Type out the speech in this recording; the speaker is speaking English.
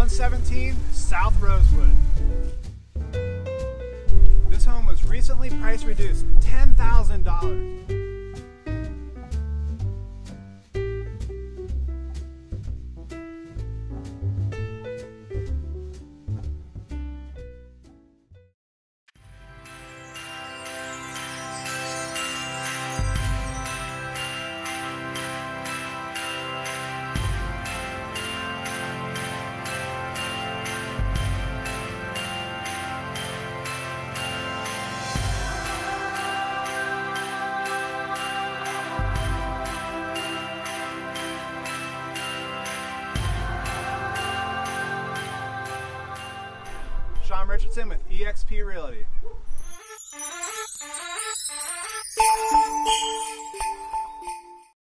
117 South Rosewood. This home was recently price reduced $10,000. Shaun Richardson with eXp Realty.